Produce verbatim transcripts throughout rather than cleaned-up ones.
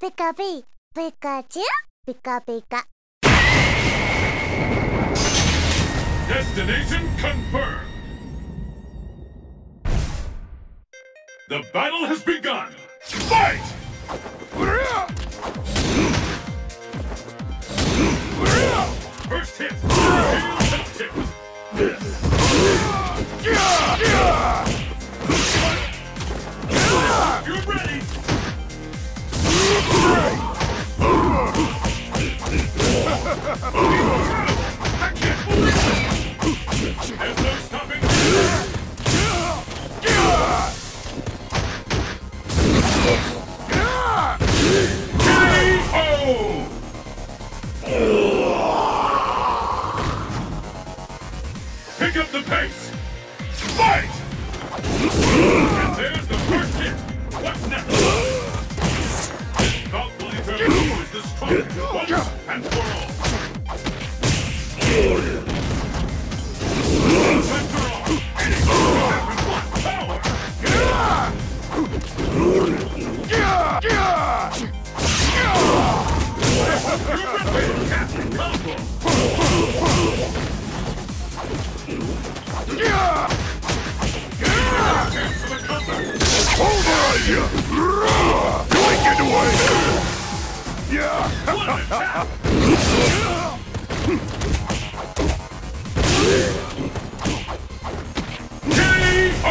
Pika-pika, Pikachu, Pika-pika. Destination confirmed. The battle has begun. Fight! First hit. You're ready. There's no stopping you. Pick up the pace! Fight! And there's the first hit! What's next? This dog believer who is the strongest once and for all! Center off! And it's all seven one! Power! Captain Combo! Yeah! Yeah! Over you! Doink it away! Yeah! K O!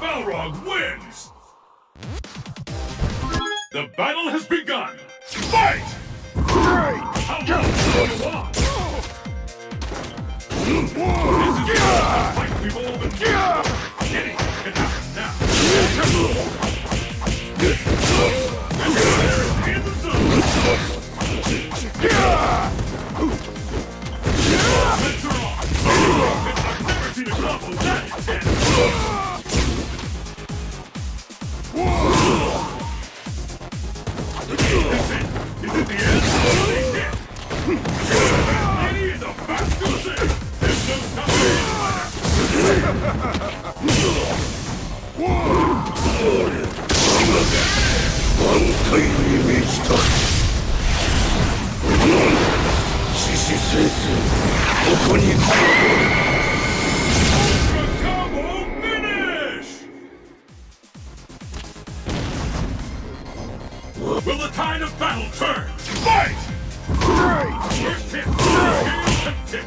Balrog wins! The battle has begun! Fight! This is the fight we've all been getting. It happens now. In the zone. Is it the end? He is a fast loser. There's no time. Will the tide of battle turn? Fight! First hit! First hit!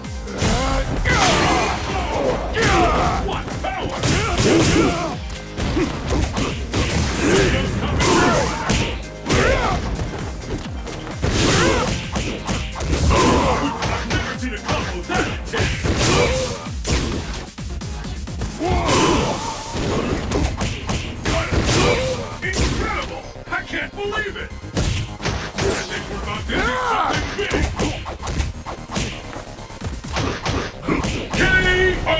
What power! I've never seen a combo that intense! Incredible! I can't believe it! K O!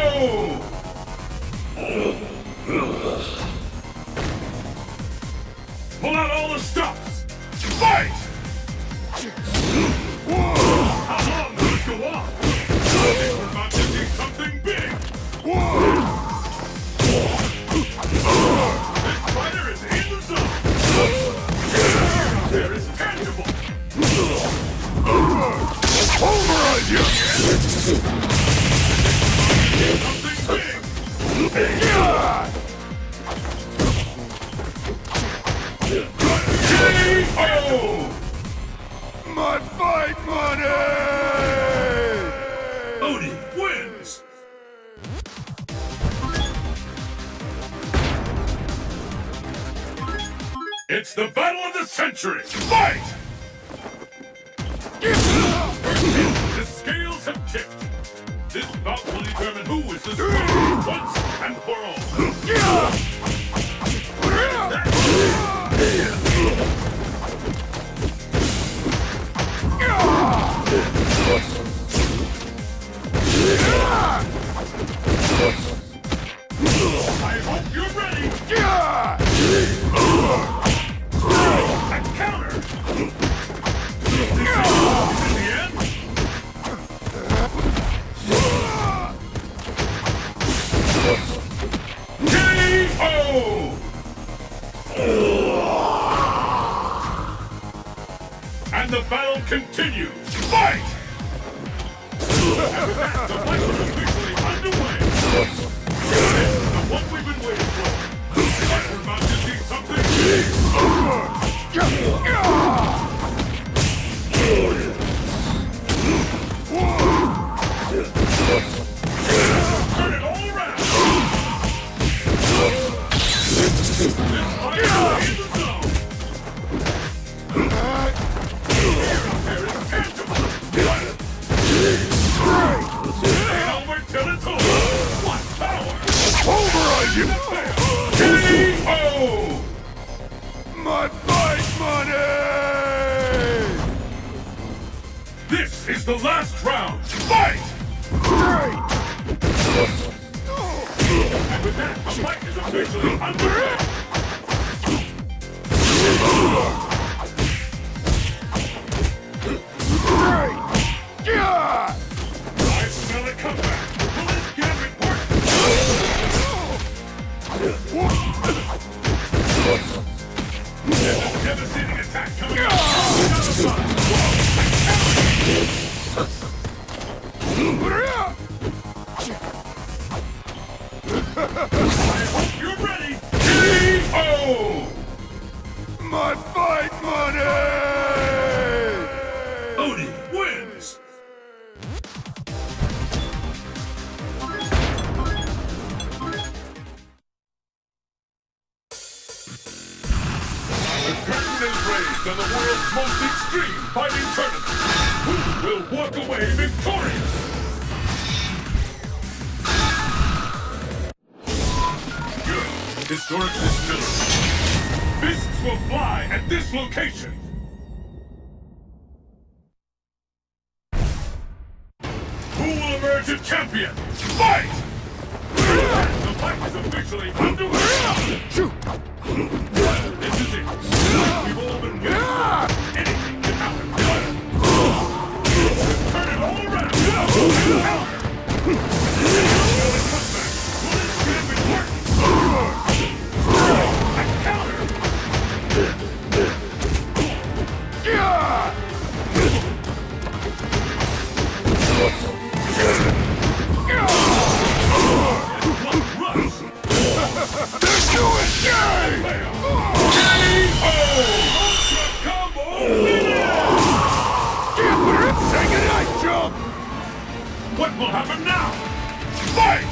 Pull out all the stops! Fight! Whoa. How long will it go on? I think we're about to do something big! Whoa. This fighter is in the zone! There is tangible! Over on you! Yeah! K O! My fight money! Oni wins! It's the battle of the century! Fight! The scales have tipped! This bout will determine who is the strongest once and for all. I hope you're ready. A counter. This is the end. K O! and the battle continues. Fight! The fight is officially underway. This is the one we've been waiting for. We're about to see something. Turn it all around. This fight is in the zone. Pulverize him! K O! My fight money! This is the last round! Fight! Great! And with that, the fight is officially underway! Great! Yeah! I smell a comeback! Bullets can report! Devastating attack coming up! I hope you're ready! K O! My fight money! Oni wins! On the world's most extreme fighting tournament, who will walk away victorious? Good. Historic distillery. Fists will fly at this location. Who will emerge a champion? Fight! The fight is officially underway. This is it. We've all been waiting. Anything can happen. Turn it all around. A counter. Oh! Ultra combo winner! Give her a second night jump! What will happen now? Fight!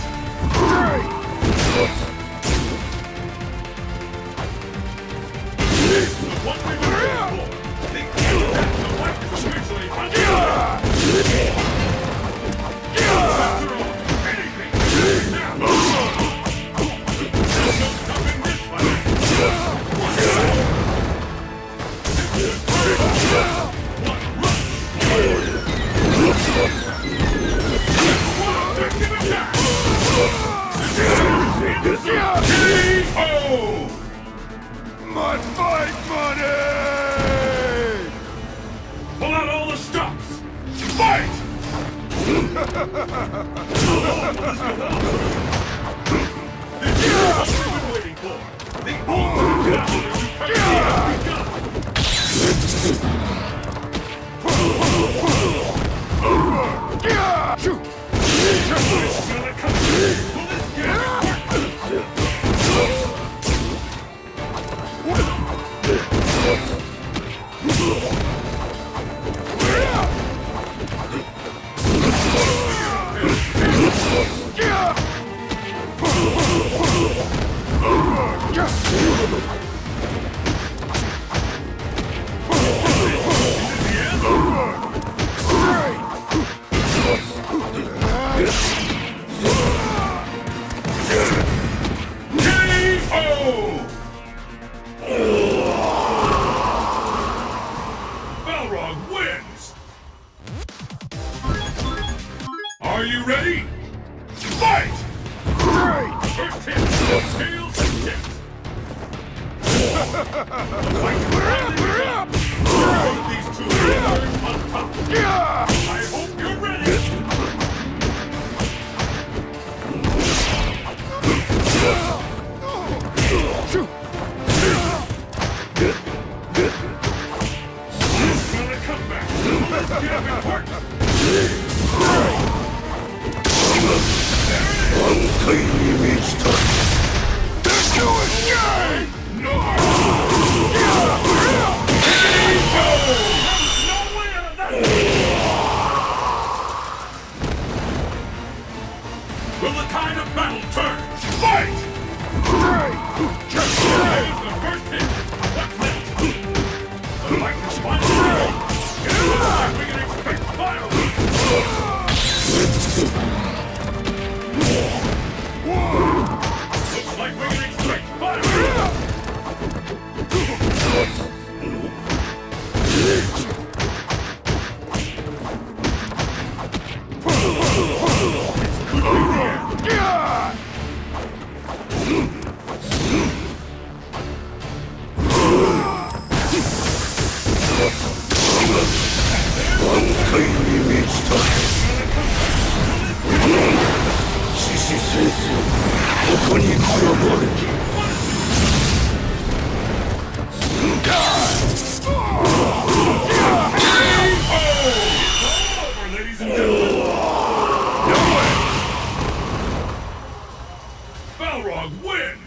Great! What we were here for! The kill that the fight is officially under! K O! My fight money! Pull out all the stops! Fight! This is what we've been waiting for! The only battle we've ever begun! Shoot! It's gonna come! Balrog wins! Are you ready? Fight! Great! First hit, tails and tips! The fight is up! One of these two will on top! I hope you're ready! Shoot! This is gonna come! Balrog wins!